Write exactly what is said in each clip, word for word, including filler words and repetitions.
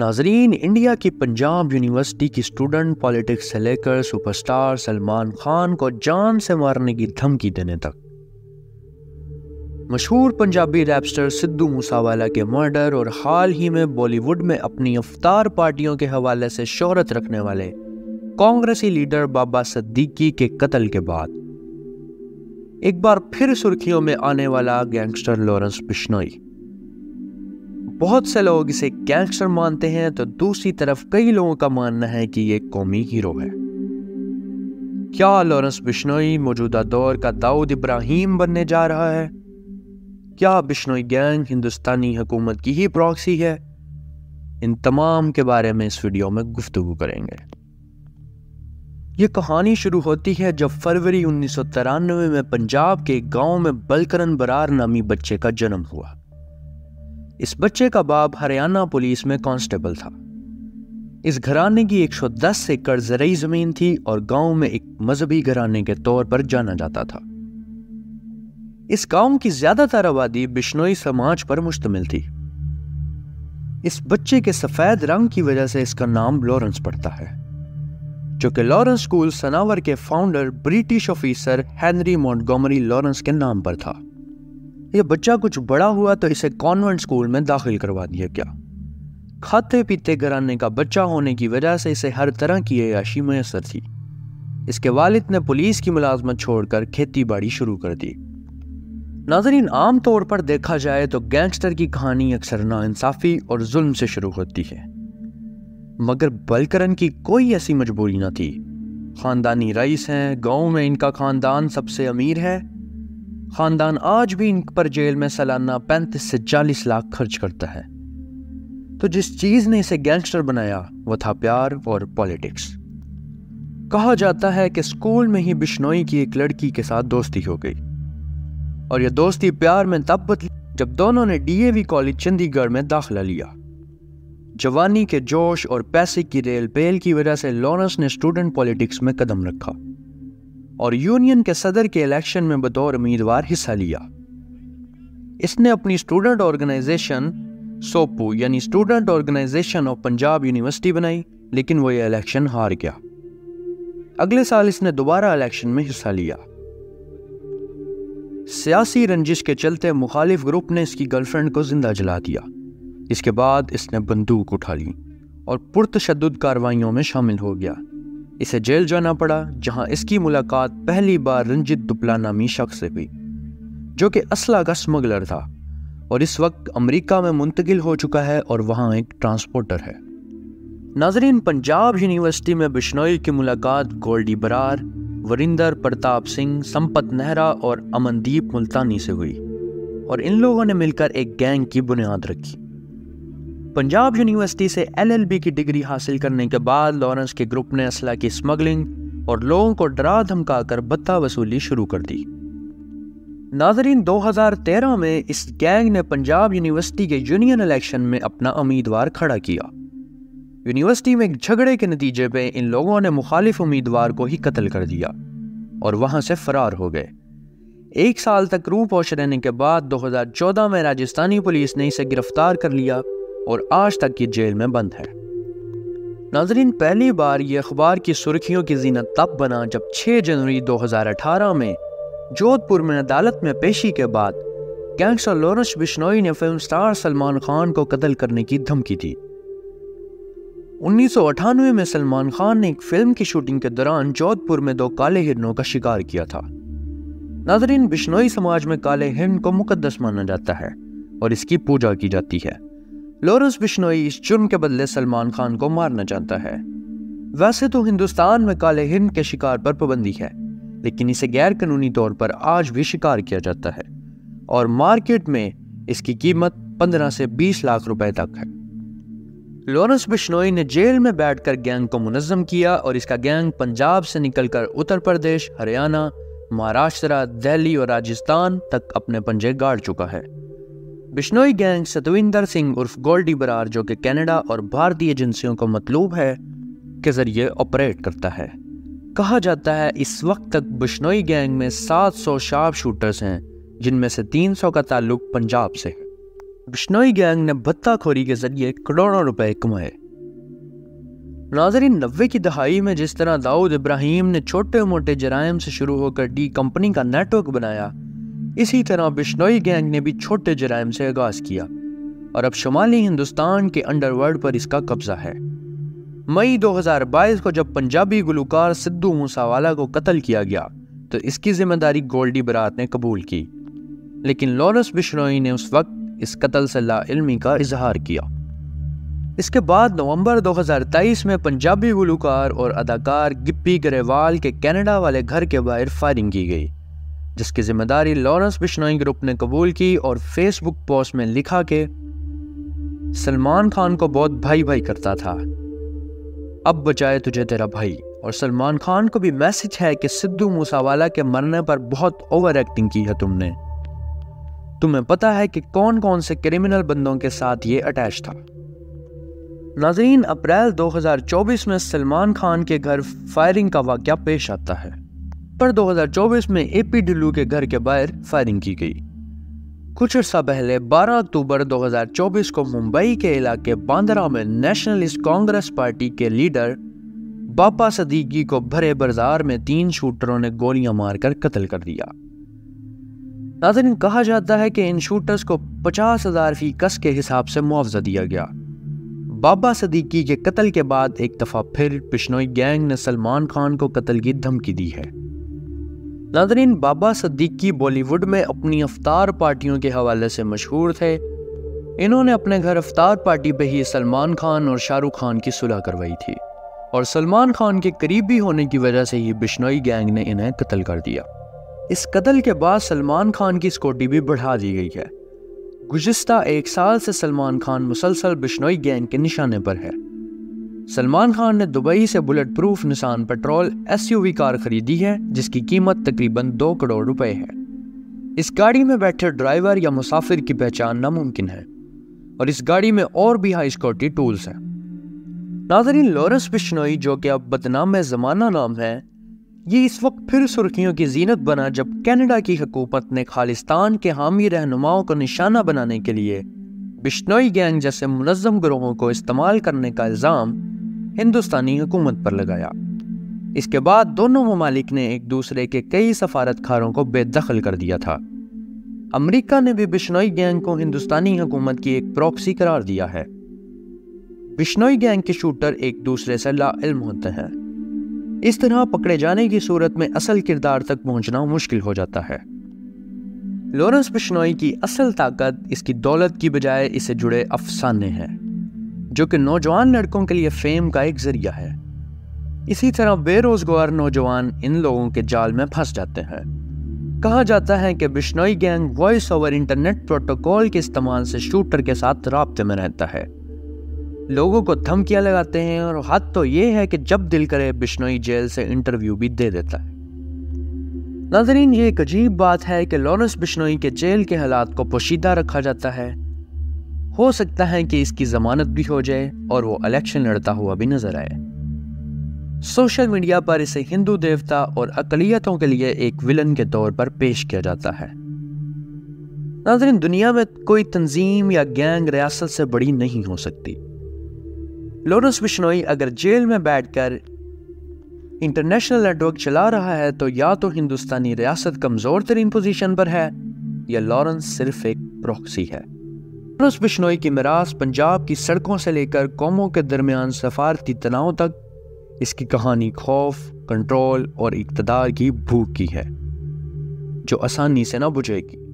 नाजरीन, इंडिया की पंजाब यूनिवर्सिटी की स्टूडेंट पॉलिटिक्स से लेकर सुपरस्टार सलमान खान को जान से मारने की धमकी देने तक, मशहूर पंजाबी रैपस्टर सिद्धू मूसे वाला के मर्डर और हाल ही में बॉलीवुड में अपनी अफ्तार पार्टियों के हवाले से शोहरत रखने वाले कांग्रेसी लीडर बाबा सिद्दीकी के कत्ल के बाद एक बार फिर सुर्खियों में आने वाला गैंगस्टर लॉरेंस बिश्नोई। बहुत से लोग इसे गैंगस्टर मानते हैं तो दूसरी तरफ कई लोगों का मानना है कि ये कौमी हीरो है। क्या लॉरेंस बिश्नोई मौजूदा दौर का दाऊद इब्राहिम बनने जा रहा है? क्या बिश्नोई गैंग हिंदुस्तानी हुकूमत की ही प्रॉक्सी है? इन तमाम के बारे में इस वीडियो में गुफ्तगू करेंगे। ये कहानी शुरू होती है जब फरवरी उन्नीस सौ तिरानवे में पंजाब के गाँव में बलकरन बरार नामी बच्चे का जन्म हुआ। इस बच्चे का बाप हरियाणा पुलिस में कांस्टेबल था। इस घराने की एक सौ दस एकड़ ज़रई ज़मीन थी और गांव में एक मजहबी घराने के तौर पर जाना जाता था। इस गांव की ज़्यादातर आबादी बिश्नोई समाज पर मुश्तमिल थी। इस बच्चे के सफ़ेद रंग की वजह से इसका नाम लॉरेंस पड़ता है, जो कि लॉरेंस स्कूल सनावर के founder British officer Henry Montgomery Lawrence के नाम पर था। यह बच्चा कुछ बड़ा हुआ तो इसे कॉन्वेंट स्कूल में दाखिल करवा दिया गया। खाते पीते घराने का बच्चा होने की वजह से इसे हर तरह की अयाशी मैसर थी। इसके वालिद ने पुलिस की मुलाजमत छोड़कर खेती बाड़ी शुरू कर दी। नाजरीन, आमतौर पर देखा जाए तो गैंगस्टर की कहानी अक्सर नाइंसाफी और जुल्म से शुरू होती है, मगर बलकरन की कोई ऐसी मजबूरी न थी। खानदानी रईस हैं, गाँव में इनका खानदान सबसे अमीर है। खानदान आज भी इन पर जेल में सालाना पैंतीस से चालीस लाख खर्च करता है। तो जिस चीज ने इसे गैंगस्टर बनाया वो था प्यार और पॉलिटिक्स। कहा जाता है कि स्कूल में ही बिश्नोई की एक लड़की के साथ दोस्ती हो गई और यह दोस्ती प्यार में तब बदली जब दोनों ने D A V college Chandigarh में दाखिला लिया। जवानी के जोश और पैसे की रेल पेल की वजह से लॉरेंस ने स्टूडेंट पॉलिटिक्स में कदम रखा और यूनियन के सदर के इलेक्शन में बतौर उम्मीदवार हिस्सा लिया। इसने अपनी स्टूडेंट ऑर्गेनाइजेशन सोपू यानी student organisation of Punjab university बनाई, लेकिन वो ये इलेक्शन हार गया। अगले साल इसने दोबारा इलेक्शन में हिस्सा लिया। सियासी रंजिश के चलते मुखालिफ ग्रुप ने इसकी गर्लफ्रेंड को जिंदा जला दिया। इसके बाद इसने बंदूक उठा ली और पुरतशद्दुद कार्रवाइयों में शामिल हो गया। इसे जेल जाना पड़ा, जहां इसकी मुलाकात पहली बार रंजित दुपला नामी शख्स से हुई, जो कि असला का स्मगलर था और इस वक्त अमेरिका में मुंतकिल हो चुका है और वहां एक ट्रांसपोर्टर है। नाजरीन, पंजाब यूनिवर्सिटी में बिश्नोई की मुलाकात गोल्डी बरार, वरिंदर प्रताप सिंह, संपत नेहरा और अमनदीप मुल्तानी से हुई और इन लोगों ने मिलकर एक गैंग की बुनियाद रखी। पंजाब यूनिवर्सिटी से एल एल बी की डिग्री हासिल करने के बाद लॉरेंस के ग्रुप ने असला की स्मगलिंग और लोगों को डरा धमका कर भत्ता वसूली शुरू कर दी। नाजरीन, दो हज़ार तेरह में इस गैंग ने पंजाब यूनिवर्सिटी के यूनियन इलेक्शन में अपना उम्मीदवार खड़ा किया। यूनिवर्सिटी में एक झगड़े के नतीजे में इन लोगों ने मुखालिफ उम्मीदवार को ही कत्ल कर दिया और वहाँ से फरार हो गए। एक साल तक रूपोश रहने के बाद दो हज़ार चौदह में राजस्थानी पुलिस ने इसे गिरफ्तार कर लिया और आज तक ये जेल में बंद है। नाजरीन, पहली बार ये अखबार की सुर्खियों की जीनत तब बना जब छह जनवरी दो हज़ार अठारह में जोधपुर में अदालत में पेशी के बाद गैंगस्टर लॉरेंस बिश्नोई ने फिल्म स्टार सलमान खान को कत्ल करने की धमकी दी। उन्नीस सौ अठानवे में सलमान खान ने एक फिल्म की शूटिंग के दौरान जोधपुर में दो काले हिरणों का शिकार किया था। नाजरीन, बिश्नोई समाज में काले हिरण को मुकद्दस माना जाता है और इसकी पूजा की जाती है। लॉरेंस बिश्नोई इस जुर्म के बदले सलमान खान को मारना चाहता है। वैसे तो हिंदुस्तान में काले हिरण के शिकार पर पाबंदी है, लेकिन इसे गैर कानूनी तौर पर आज भी शिकार किया जाता है और मार्केट में इसकी कीमत पंद्रह से बीस लाख रुपए तक है। लॉरेंस बिश्नोई ने जेल में बैठकर गैंग को मुनज़्ज़म किया और इसका गैंग पंजाब से निकलकर उत्तर प्रदेश, हरियाणा, महाराष्ट्र, दिल्ली और राजस्थान तक अपने पंजे गाड़ चुका है। बिश्नोई गैंग सतविंदर सिंह उर्फ गोल्डी बरार, जो कि कनाडा और भारतीय एजेंसियों को मतलूब है, के जरिए ऑपरेट करता है। कहा जाता है इस वक्त तक बिश्नोई गैंग में सात सौ शार्प शूटर्स हैं, जिनमें से तीन सौ का ताल्लुक पंजाब से है। बिश्नोई गैंग ने भत्ताखोरी के जरिए करोड़ों रुपए कमाए। नाजरीन, नब्बे की दहाई में जिस तरह दाऊद इब्राहिम ने छोटे मोटे जराइम से शुरू होकर डी कंपनी का नेटवर्क बनाया, इसी तरह बिश्नोई गैंग ने भी छोटे जराइम से आगाज किया और अब शुमाली हिंदुस्तान के अंडरवर्ल्ड पर इसका कब्जा है। मई दो हज़ार बाईस को जब पंजाबी गुलकार सिद्धू मूसावाला को कत्ल किया गया तो इसकी जिम्मेदारी गोल्डी ब्रार ने कबूल की, लेकिन लॉरेंस बिश्नोई ने उस वक्त इस कत्ल से लाइलमी का इजहार किया। इसके बाद नवंबर दो हज़ार तेईस में पंजाबी गुलकार और अदाकार गिप्पी ग्रेवाल के कनाडा वाले घर के बाहर फायरिंग की गई, जिसकी जिम्मेदारी लॉरेंस बिश्नोई ग्रुप ने कबूल की और फेसबुक पोस्ट में लिखा कि सलमान खान को बहुत भाई भाई करता था, अब बचाए तुझे तेरा भाई। और सलमान खान को भी मैसेज है कि सिद्धू मूसावाला के मरने पर बहुत ओवर एक्टिंग की है तुमने, तुम्हें पता है कि कौन कौन से क्रिमिनल बंदों के साथ ये अटैच था। नाजरीन, अप्रैल दो हज़ार चौबीस में सलमान खान के घर फायरिंग का वाकया पेश आता है, पर दो हज़ार चौबीस में एपी डिल्लू के घर के बाहर फायरिंग की गई। कुछ अर्सा पहले बारह अक्टूबर दो हज़ार चौबीस को मुंबई के इलाके बांद्रा में नेशनलिस्ट कांग्रेस पार्टी के लीडर बाबा सिद्दीकी को भरे बाजार में तीन शूटरों ने गोलियां मारकर कत्ल कर दिया। नाज़रीन, कहा जाता है कि इन शूटर्स को पचास हजार फीकस के हिसाब से मुआवजा दिया गया। बाबा सिद्दीकी के कत्ल के बाद एक दफा फिर बिश्नोई गैंग ने सलमान खान को कत्ल की धमकी दी है। नादरीन, बाबा सिद्दीकी बॉलीवुड में अपनी अफ्तार पार्टियों के हवाले से मशहूर थे। इन्होंने अपने घर अफ्तार पार्टी पे ही सलमान खान और शाहरुख खान की सुलह करवाई थी और सलमान खान के करीबी होने की वजह से ही बिश्नोई गैंग ने इन्हें कत्ल कर दिया। इस कत्ल के बाद सलमान खान की सिक्योरिटी भी बढ़ा दी गई है। गुज़िस्ता एक साल से सलमान खान मुसलसल बिश्नोई गैंग के निशाने पर है। सलमान खान ने दुबई से bullet proof Nissan Patrol SUV car खरीदी है, जिसकी कीमत तकरीबन दो करोड़ रुपए है। इस गाड़ी में बैठे ड्राइवर या मुसाफिर की पहचान नामुमकिन है और इस गाड़ी में और भी हाई सिक्योरिटी टूल्स हैं। नाजरीन, लॉरेंस बिश्नोई, जो कि अब बदनाम ज़माना नाम है, ये इस वक्त फिर सुर्खियों की जीनत बना जब कनाडा की हुकूमत ने खालिस्तान के हामी रहनुमाओं को निशाना बनाने के लिए बिश्नोई गैंग जैसे मुनज़्ज़म गिरोहों को इस्तेमाल करने का इल्ज़ाम हिंदुस्तानी हुकूमत पर लगाया। इसके बाद दोनों ममालिक ने एक दूसरे के कई सफारतखारों को बेदखल कर दिया था। अमेरिका ने भी बिश्नोई गैंग को हिंदुस्तानी हुकूमत की एक प्रॉक्सी करार दिया है। बिश्नोई गैंग के शूटर एक दूसरे से लाइल्म होते हैं। इस तरह पकड़े जाने की सूरत में असल किरदार तक पहुंचना मुश्किल हो जाता है। लॉरेंस बिश्नोई की असल ताकत इसकी दौलत की बजाय इससे जुड़े अफसाने हैं, जो कि नौजवान लड़कों के लिए फेम का एक जरिया है। इसी तरह बेरोजगार नौजवान इन लोगों के जाल में फंस जाते हैं। कहा जाता है कि Bishnoi gang voice over internet protocol के इस्तेमाल से शूटर के साथ राब्ते में रहता है, लोगों को धमकियां लगाते हैं और हद तो ये है कि जब दिल करे बिश्नोई जेल से इंटरव्यू भी दे देता है। नाजरीन, ये एक अजीब बात है कि लॉरेंस बिश्नोई के जेल के हालात को पोशीदा रखा जाता है। हो सकता है कि इसकी जमानत भी हो जाए और वो इलेक्शन लड़ता हुआ भी नजर आए। सोशल मीडिया पर इसे हिंदू देवता और अकलियतों के लिए एक विलन के तौर पर पेश किया जाता है। नाज़रीन, दुनिया में कोई तंजीम या गैंग रियासत से बड़ी नहीं हो सकती। लॉरेंस बिश्नोई अगर जेल में बैठकर इंटरनेशनल नेटवर्क चला रहा है तो या तो हिंदुस्तानी रियासत कमजोर तरीन पोजीशन पर है या लॉरेंस सिर्फ एक प्रॉक्सी है। लॉरेंस बिश्नोई की मिरास पंजाब की सड़कों से लेकर कौमों के दरमियान सफारती तनाव तक, इसकी कहानी खौफ, कंट्रोल और इक़्तिदार की भूख की है जो आसानी से ना बुझेगी।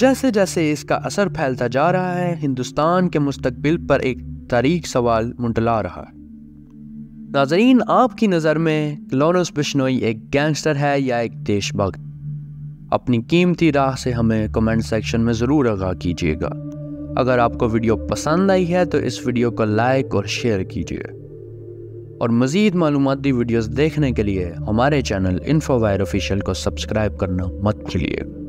जैसे जैसे इसका असर फैलता जा रहा है, हिंदुस्तान के मुस्तकबिल पर एक तारीख सवाल मुंडला रहा है। नाज़रीन, आपकी नज़र में लॉरेंस बिश्नोई एक गैंगस्टर है या एक देशभक्त? अपनी कीमती राय से हमें कमेंट सेक्शन में ज़रूर आगाह कीजिएगा। अगर आपको वीडियो पसंद आई है तो इस वीडियो को लाइक और शेयर कीजिए और मज़ीद मालूमाती वीडियोस देखने के लिए हमारे चैनल इन्फो वायर ऑफिशियल को सब्सक्राइब करना मत भूलिएगा।